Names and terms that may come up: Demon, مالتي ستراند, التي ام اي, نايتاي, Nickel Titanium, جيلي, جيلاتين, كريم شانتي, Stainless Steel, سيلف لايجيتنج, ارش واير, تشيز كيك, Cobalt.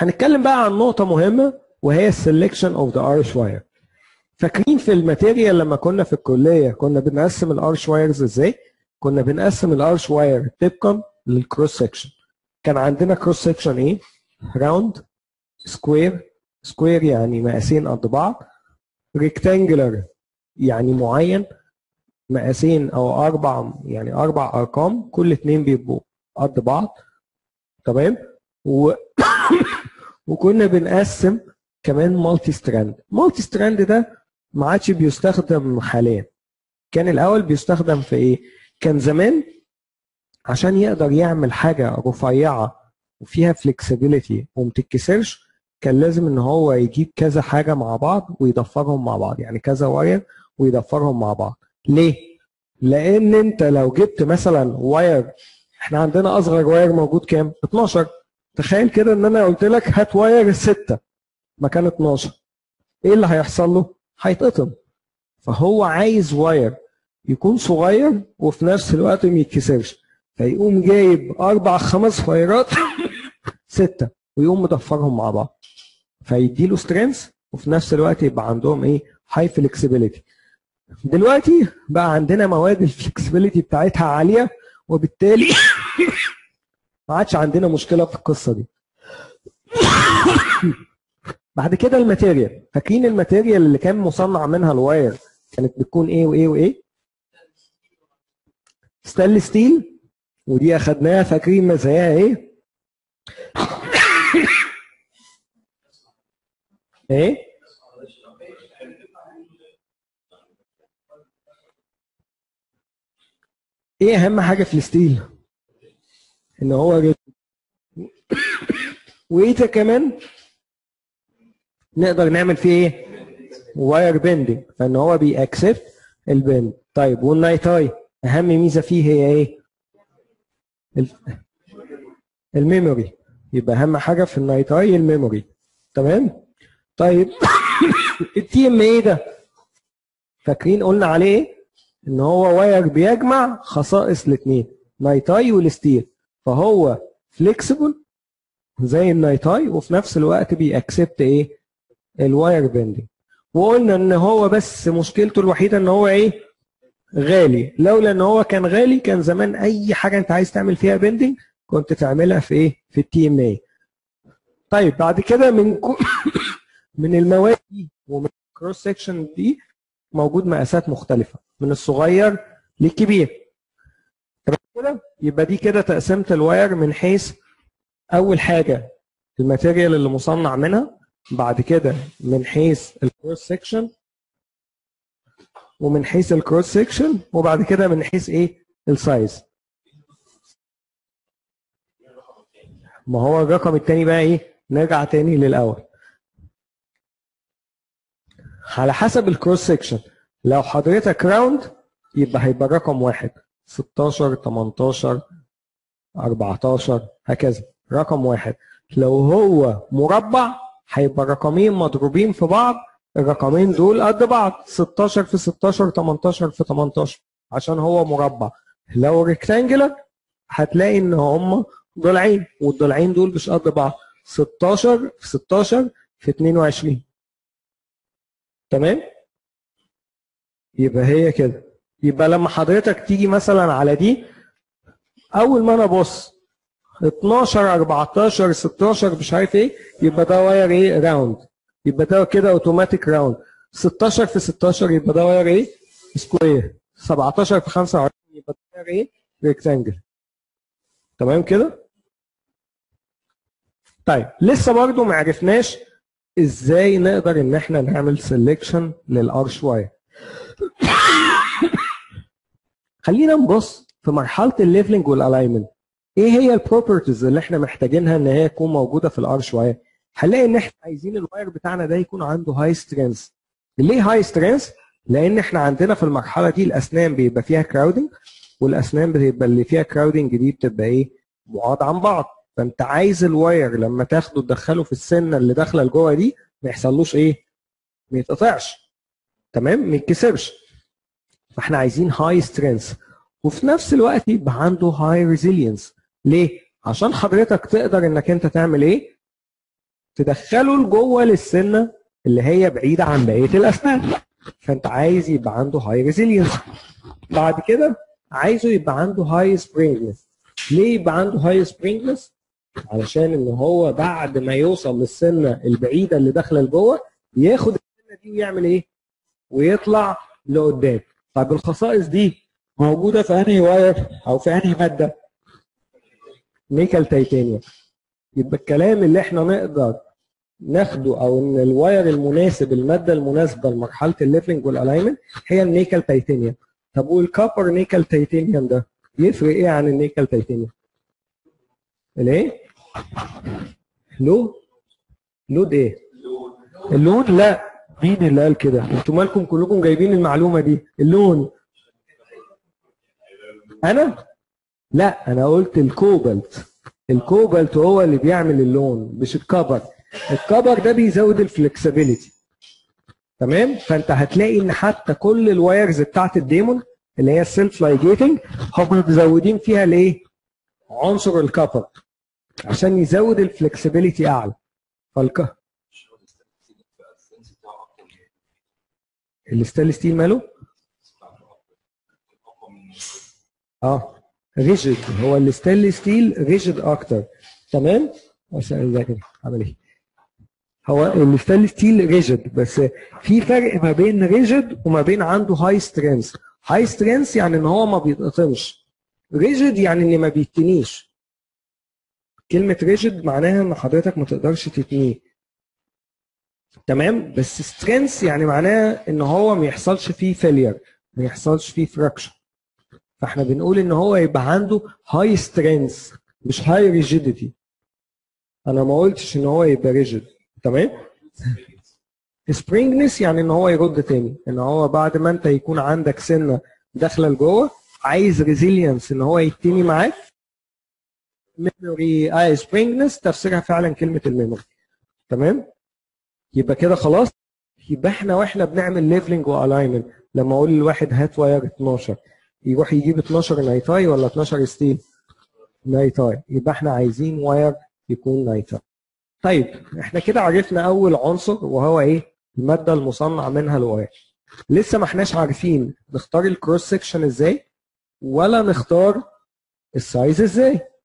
هنتكلم بقى عن نقطة مهمة وهي السلكشن اوف ذا ارش واير. فاكرين في الماتيريال لما كنا في الكلية كنا بنقسم الارش وايرز ازاي؟ كنا بنقسم الارش واير طبقا للكروس سكشن. كان عندنا كروس سكشن ايه؟ راوند، سكوير، سكوير يعني مقاسين قد بعض، ريكتانجلر يعني معين، مقاسين او اربع يعني اربع ارقام كل اتنين بيبقوا قد بعض، تمام؟ وكنا بنقسم كمان مالتي ستراند. مالتي ستراند ده ما عادش بيستخدم حاليا. كان الاول بيستخدم في ايه؟ كان زمان عشان يقدر يعمل حاجه رفيعه وفيها فلكسبيليتي ومتتكسرش كان لازم ان هو يجيب كذا حاجه مع بعض ويضفرهم مع بعض، يعني كذا واير ويضفرهم مع بعض. ليه؟ لان انت لو جبت مثلا واير، احنا عندنا اصغر واير موجود كام؟ 12. تخيل كده ان انا قلت لك هات واير 6 مكان 12، ايه اللي هيحصل له؟ هيتقطم. فهو عايز واير يكون صغير وفي نفس الوقت ما يتكسرش، فيقوم جايب اربع خمس وايرات 6 ويقوم مضفرهم مع بعض، فيديله سترينث وفي نفس الوقت يبقى عندهم ايه؟ هاي فلكسبيليتي. دلوقتي بقى عندنا مواد الفلكسبيليتي بتاعتها عاليه، وبالتالي ما عادش عندنا مشكله في القصه دي. بعد كده الماتيريال، فاكرين الماتيريال اللي كان مصنع منها الواير كانت بتكون ايه وايه وايه؟ ستانلس ستيل، ودي اخدناها فاكرين مزاياها ايه؟ ايه؟ ايه اهم حاجه في الستيل؟ ان هو رجل. وايه كمان؟ نقدر نعمل فيه ايه؟ واير بيندنج، فان هو بيأكسبت البند. طيب والنايتاي اهم ميزه فيه هي ايه؟ الميموري. يبقى اهم حاجه في النايتاي الميموري، تمام؟ طيب التي ام اي ده فاكرين قلنا عليه ان هو واير بيجمع خصائص الاثنين نايتاي والستيل، فهو فليكسبل زي النايتاي وفي نفس الوقت بيأكسبت ايه؟ الواير بيندنج. وقلنا ان هو بس مشكلته الوحيده ان هو ايه؟ غالي. لولا ان هو كان غالي كان زمان اي حاجه انت عايز تعمل فيها بيندنج كنت تعملها في ايه؟ في التي ام اي. طيب بعد كده من المواد دي ومن الكروس سكشن دي موجود مقاسات مختلفه من الصغير للكبير. تمام كده؟ يبقى دي كده تقسيمه الواير من حيث اول حاجه الماتيريال اللي مصنع منها، بعد كده من حيث الكروس سكشن ومن حيث الكروس سكشن، وبعد كده من حيث ايه؟ السايز. ما هو الرقم الثاني بقى ايه؟ نرجع تاني للاول. على حسب الكروس سكشن، لو حضرتك راوند يبقى هيبقى رقم 1 16 18 14 هكذا رقم 1. لو هو مربع هيبقى رقمين مضروبين في بعض، الرقمين دول قد بعض 16 في 16 18 في 18 عشان هو مربع. لو ريكتانجلر هتلاقي ان هم ضلعين والضلعين دول مش قد بعض 16 في 16 في 22، تمام؟ يبقى هي كده. يبقى لما حضرتك تيجي مثلا على دي اول ما انا ابص 12 14 16 مش عارف ايه، يبقى ده واير ايه؟ راوند. يبقى ده كده اوتوماتيك راوند. 16 في 16 يبقى ده واير ايه؟ سكوير. 17 في 25 يبقى ده واير ايه؟ ريكتانجل. تمام كده؟ طيب لسه برضو ما عرفناش ازاي نقدر ان احنا نعمل سيلكشن للارش واير. خلينا نبص في مرحله الليفلنج والالاينمنت. ايه هي البروبرتيز اللي احنا محتاجينها ان هي تكون موجوده في الارش واير؟ هنلاقي ان احنا عايزين الواير بتاعنا ده يكون عنده هاي سترينث. ليه هاي سترينث؟ لان احنا عندنا في المرحله دي الاسنان بيبقى فيها كراودنج، والاسنان بتبقى اللي فيها كراودنج دي بتبقى ايه؟ بعاد عن بعض. فانت عايز الواير لما تاخده تدخله في السنه اللي داخله لجوه دي ما يحصلوش ايه؟ ما يتقطعش، تمام؟ ما يتكسرش. فاحنا عايزين هاي سترينث وفي نفس الوقت يبقى عنده هاي ريزيلينس. ليه؟ عشان حضرتك تقدر انك انت تعمل ايه؟ تدخله لجوه للسنه اللي هي بعيده عن بقيه الاسنان. فانت عايز يبقى عنده هاي ريزيلينس. بعد كده عايزه يبقى عنده هاي سبرينجلس. ليه يبقى عنده هاي سبرينجلس؟ علشان ان هو بعد ما يوصل للسنه البعيده اللي داخله لجوه ياخد السنه دي ويعمل ايه؟ ويطلع لقدام. طب الخصائص دي موجوده في انهي واير او في انهي ماده؟ نيكل تيتانيوم. يبقى الكلام اللي احنا نقدر ناخده او ان الواير المناسب، الماده المناسبه لمرحله الليفلنج والالاينمنت هي النيكل تيتانيوم. طب والكوبر نيكل تيتانيوم ده يفرق ايه عن النيكل تيتانيوم؟ الايه؟ لون؟ لون ايه؟ اللون؟ لا، مين اللي قال كده؟ انتوا مالكم كلكم جايبين المعلومه دي؟ اللون. انا؟ لا، انا قلت الكوبالت. الكوبالت هو اللي بيعمل اللون مش الكبر. الكبر ده بيزود الفلكسبيليتي. تمام؟ فانت هتلاقي ان حتى كل الوايرز بتاعت الديمون اللي هي السيلف لايجيتنج هم مزودين فيها الايه؟ عنصر الكبر عشان يزود الفلكسبيليتي اعلى. الستانلس ستيل ماله؟ ريجيد. هو الستانلس ستيل ريجيد اكتر. تمام؟ عمل ايه؟ هو الستانلس ستيل ريجيد، بس في فرق ما بين ريجيد وما بين عنده هاي سترينث. هاي سترينث يعني ان هو ما بيتقطمش. ريجيد يعني ان ما بيتنيش. كلمة ريجيد معناها ان حضرتك ما تقدرش تتنيه. تمام؟ بس سترينث يعني معناها ان هو ما يحصلش فيه فيلير، ما يحصلش فيه فراكشن. فاحنا بنقول ان هو يبقى عنده هاي سترينث مش هاي ريجيديتي. انا ما قلتش ان هو يبقى ريجيد. تمام؟ سبرينجنس يعني ان هو يرد تاني، ان هو بعد ما انت يكون عندك سنه داخله لجوه عايز ريزيلينس ان هو يتني معاك. ميموري اي سبرينجنس تفسيرها فعلا كلمه الميموري. تمام؟ يبقى كده خلاص. يبقى احنا واحنا بنعمل ليفلنج والاينمنت لما اقول للواحد هات واير 12 يروح يجيب 12 نايتاي ولا 12 ستيل؟ نايتاي. يبقى احنا عايزين واير يكون نايتاي. طيب احنا كده عرفنا اول عنصر وهو ايه؟ الماده المصنع منها الواير. لسه ما احناش عارفين نختار الكروس سكشن ازاي ولا نختار السايز ازاي.